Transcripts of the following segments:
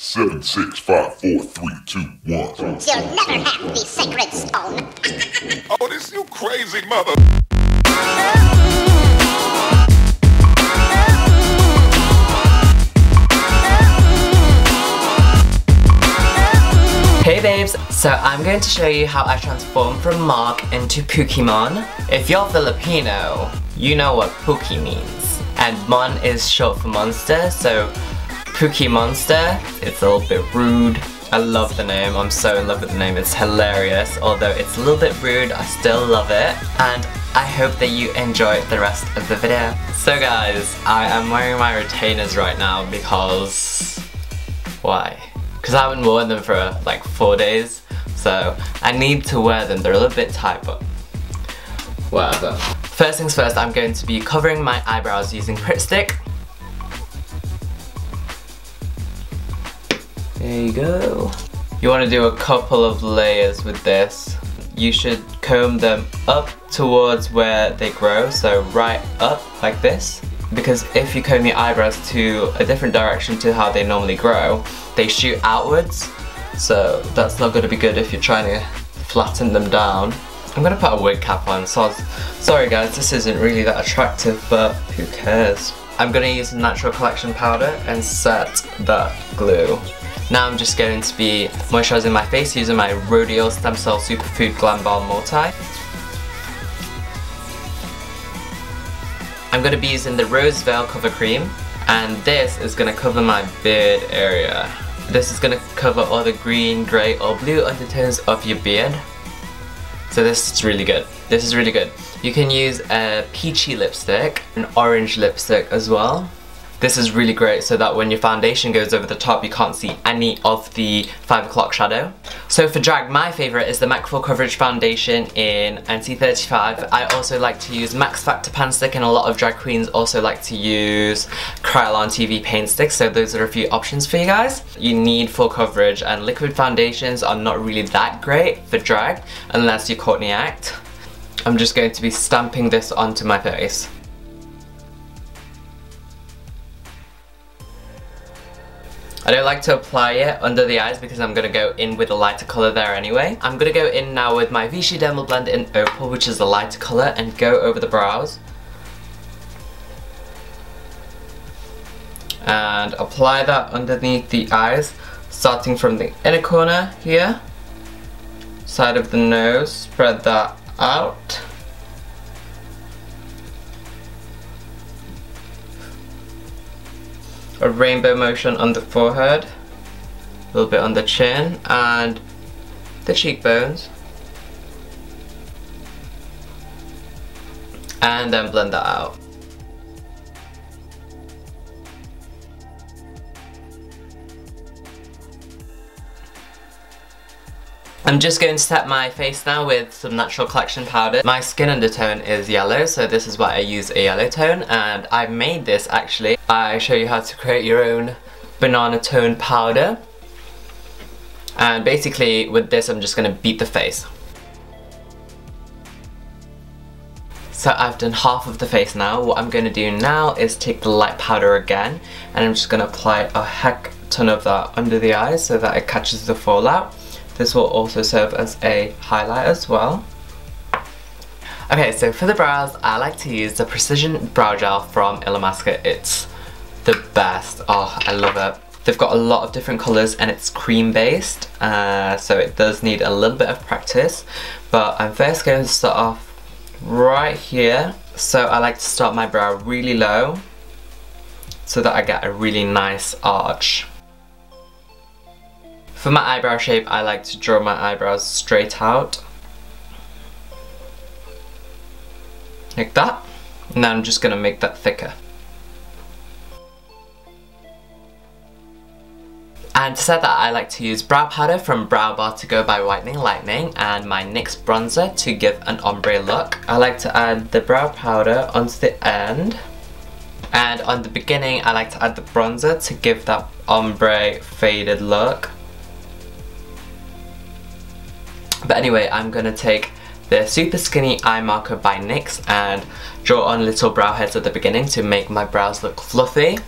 7, 6, 5, 4, 3, 2, 1. You'll never have the sacred stone. Oh, this you crazy mother. Hey babes, so I'm going to show you how I transform from Marc into Puki Mon. If you're Filipino, you know what Puki means. And Mon is short for monster, so Puki Monster, it's a little bit rude. I love the name, I'm so in love with the name, it's hilarious. Although it's a little bit rude, I still love it. And I hope that you enjoy the rest of the video. So guys, I am wearing my retainers right now because... why? Because I haven't worn them for like 4 days. So I need to wear them, they're a little bit tight, but whatever. First things first, I'm going to be covering my eyebrows using Pritt Stick. There you go. You want to do a couple of layers with this. You should comb them up towards where they grow, so right up like this. Because if you comb your eyebrows to a different direction to how they normally grow, they shoot outwards. So that's not going to be good if you're trying to flatten them down. I'm going to put a wig cap on. Sorry guys, this isn't really that attractive, but who cares? I'm going to use Natural Collection powder and set that glue. Now I'm just going to be moisturising my face using my Rodial Stem Cell Superfood Glam Balm Multi. I'm going to be using the Rose Veil Cover Cream, and this is going to cover my beard area. This is going to cover all the green, grey or blue undertones of your beard. So this is really good. This is really good. You can use a peachy lipstick, an orange lipstick as well. This is really great so that when your foundation goes over the top you can't see any of the 5 o'clock shadow. So for drag, my favourite is the MAC Full Coverage Foundation in NC35. I also like to use Max Factor Pan Stick, and a lot of drag queens also like to use Kryolan TV paint sticks, so those are a few options for you guys. You need full coverage, and liquid foundations are not really that great for drag unless you're Courtney Act. I'm just going to be stamping this onto my face. I don't like to apply it under the eyes because I'm going to go in with a lighter colour there anyway. I'm going to go in now with my Vichy Dermablend in Opal, which is the lighter colour, and go over the brows. And apply that underneath the eyes, starting from the inner corner here. Side of the nose, spread that out. A rainbow motion on the forehead, a little bit on the chin and the cheekbones, and then blend that out. I'm just going to set my face now with some Natural Collection powder. My skin undertone is yellow, so this is why I use a yellow tone, and I made this actually. I show you how to create your own banana tone powder. And basically with this I'm just going to beat the face. So I've done half of the face now. What I'm going to do now is take the light powder again, and I'm just going to apply a heck ton of that under the eyes so that it catches the fallout. This will also serve as a highlight as well. Okay, so for the brows, I like to use the Precision Brow Gel from Illamasqua. It's the best. Oh, I love it. They've got a lot of different colours and it's cream based, so it does need a little bit of practice. But I'm first going to start off right here. So I like to start my brow really low so that I get a really nice arch. For my eyebrow shape, I like to draw my eyebrows straight out. Like that. And then I'm just going to make that thicker. And to set that, I like to use brow powder from Brow Bar to Go by Whitening Lightning and my NYX bronzer to give an ombre look. I like to add the brow powder onto the end. And on the beginning, I like to add the bronzer to give that ombre faded look. But anyway, I'm going to take the Super Skinny Eye Marker by NYX and draw on little brow heads at the beginning to make my brows look fluffy.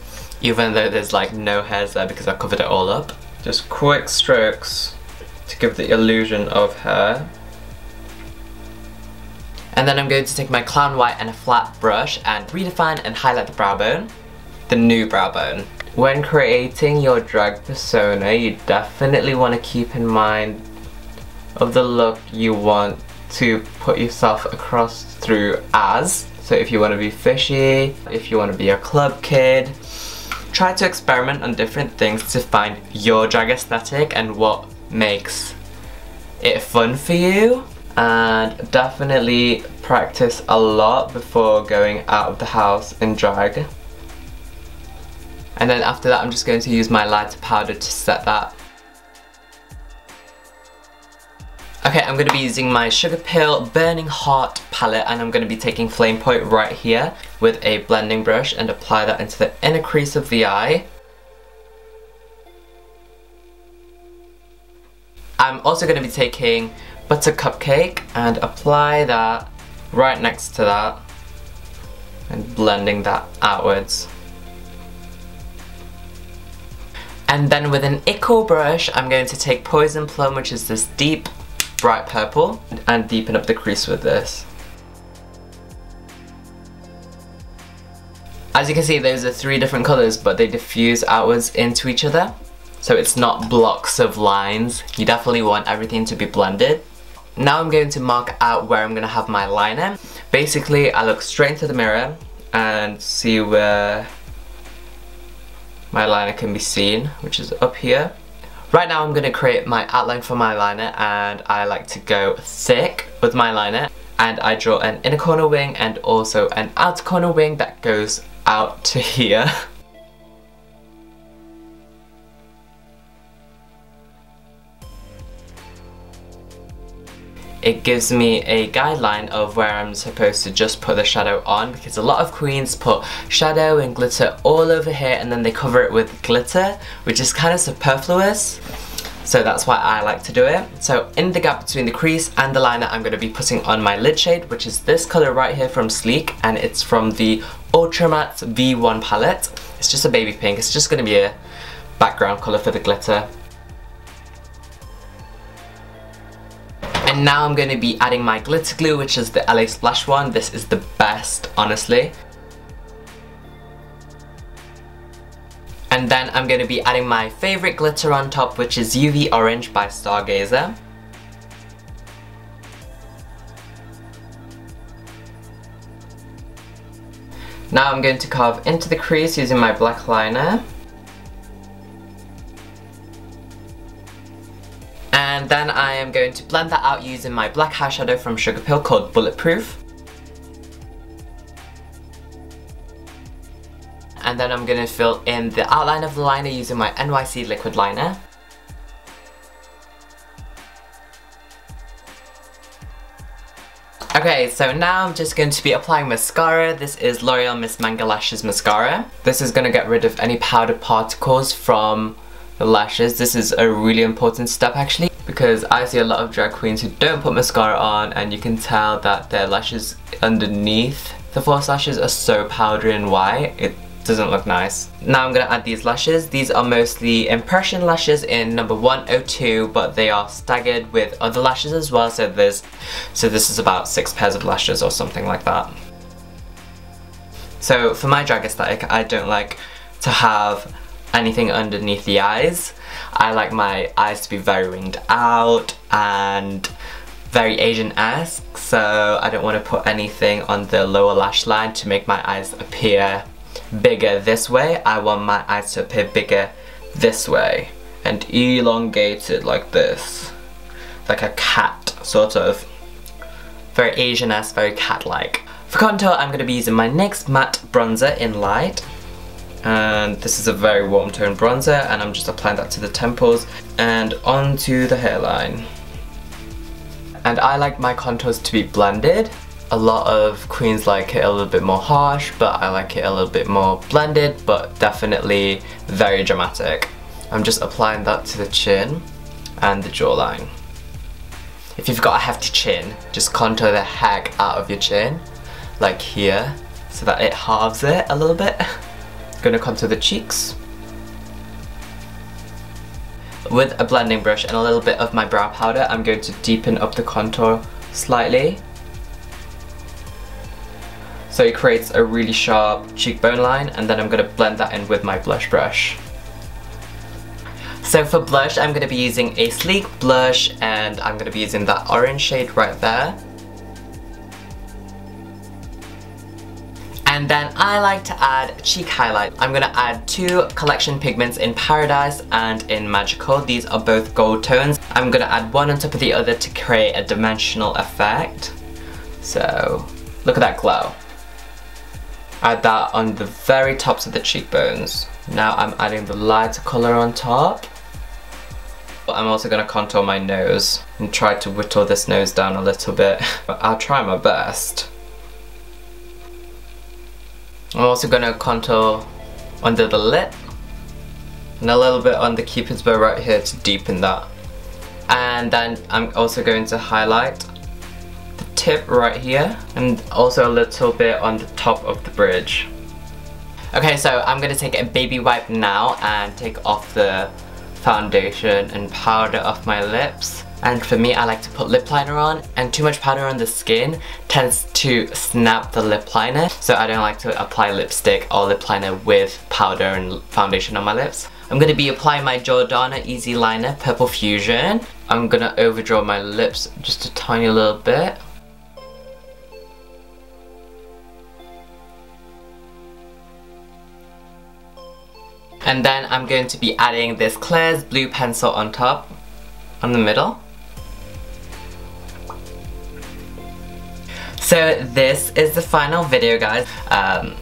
even though there's like no hairs there because I covered it all up. Just quick strokes to give the illusion of hair. And then I'm going to take my clown white and a flat brush and redefine and highlight the brow bone, the new brow bone. When creating your drag persona, you definitely want to keep in mind of the look you want to put yourself across through as. So if you want to be fishy, if you want to be a club kid, try to experiment on different things to find your drag aesthetic and what makes it fun for you. And definitely practice a lot before going out of the house in drag. And then after that, I'm just going to use my lighter powder to set that. Okay, I'm going to be using my Sugar Pill Burning Heart palette, and I'm going to be taking Flame Point right here with a blending brush and apply that into the inner crease of the eye. I'm also going to be taking Butter Cupcake and apply that right next to that and blending that outwards. And then with an ickle brush, I'm going to take Poison Plum, which is this deep bright purple, and deepen up the crease with this. As you can see, those are three different colours, but they diffuse outwards into each other, so it's not blocks of lines. You definitely want everything to be blended. Now I'm going to mark out where I'm going to have my liner. Basically, I look straight into the mirror and see where my liner can be seen, which is up here. Right now I'm going to create my outline for my liner, and I like to go thick with my liner, and I draw an inner corner wing and also an outer corner wing that goes out to here. It gives me a guideline of where I'm supposed to just put the shadow on, because a lot of queens put shadow and glitter all over here and then they cover it with glitter, which is kind of superfluous. So that's why I like to do it. So in the gap between the crease and the liner, I'm going to be putting on my lid shade, which is this colour right here from Sleek, and it's from the Ultramatte V1 palette. It's just a baby pink. It's just going to be a background colour for the glitter. And now I'm going to be adding my glitter glue, which is the LA Splash one. This is the best, honestly. And then I'm going to be adding my favourite glitter on top, which is UV Orange by Stargazer. Now I'm going to carve into the crease using my black liner. And then I am going to blend that out using my black eyeshadow from Sugar Pill called Bulletproof. And then I'm going to fill in the outline of the liner using my NYX liquid liner. Okay, so now I'm just going to be applying mascara. This is L'Oreal Miss Manga Lashes mascara. This is going to get rid of any powder particles from the lashes. This is a really important step actually, because I see a lot of drag queens who don't put mascara on, and you can tell that their lashes underneath the false lashes are so powdery and white. It doesn't look nice. Now I'm going to add these lashes. These are mostly Impression lashes in number 102, but they are staggered with other lashes as well, so this is about 6 pairs of lashes or something like that. So for my drag aesthetic, I don't like to have anything underneath the eyes. I like my eyes to be very winged out and very Asian-esque, so I don't want to put anything on the lower lash line to make my eyes appear bigger this way. I want my eyes to appear bigger this way and elongated like this, like a cat sort of. Very Asian-esque, very cat-like. For contour, I'm going to be using my NYX matte bronzer in light. And this is a very warm tone bronzer, and I'm just applying that to the temples and onto the hairline. And I like my contours to be blended. A lot of queens like it a little bit more harsh, but I like it a little bit more blended, but definitely very dramatic. I'm just applying that to the chin and the jawline. If you've got a hefty chin, just contour the heck out of your chin, like here, so that it halves it a little bit. Gonna come to the cheeks with a blending brush and a little bit of my brow powder. I'm going to deepen up the contour slightly so it creates a really sharp cheekbone line, and then I'm gonna blend that in with my blush brush. So for blush, I'm gonna be using a Sleek blush, and I'm gonna be using that orange shade right there. And then I like to add cheek highlight. I'm gonna add two collection pigments in Paradise and in Magical. These are both gold tones. I'm gonna add one on top of the other to create a dimensional effect. So, look at that glow. Add that on the very tops of the cheekbones. Now I'm adding the lighter color on top. I'm also gonna contour my nose and try to whittle this nose down a little bit. I'll try my best. I'm also going to contour under the lip and a little bit on the cupid's bow right here to deepen that. And then I'm also going to highlight the tip right here and also a little bit on the top of the bridge. Okay, so I'm going to take a baby wipe now and take off the foundation and powder off my lips. And for me, I like to put lip liner on, and too much powder on the skin tends to snap the lip liner, so I don't like to apply lipstick or lip liner with powder and foundation on my lips. I'm going to be applying my Jordana Easy Liner Purple Fusion. I'm going to overdraw my lips just a tiny little bit. And then I'm going to be adding this Claire's blue pencil on top, on the middle. So this is the final video, guys.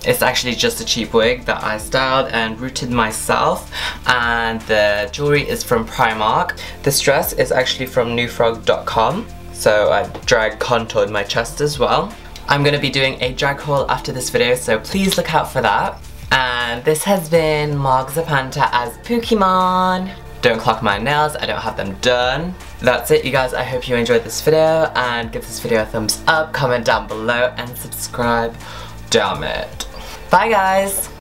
It's actually just a cheap wig that I styled and rooted myself, and the jewelry is from Primark. This dress is actually from Newfrog.com, so I drag contoured my chest as well. I'm gonna be doing a drag haul after this video, so please look out for that. And this has been Marc Zapanta as Puki Mon. Don't clock my nails, I don't have them done. That's it, you guys. I hope you enjoyed this video, and give this video a thumbs up, comment down below, and subscribe. Damn it. Bye, guys.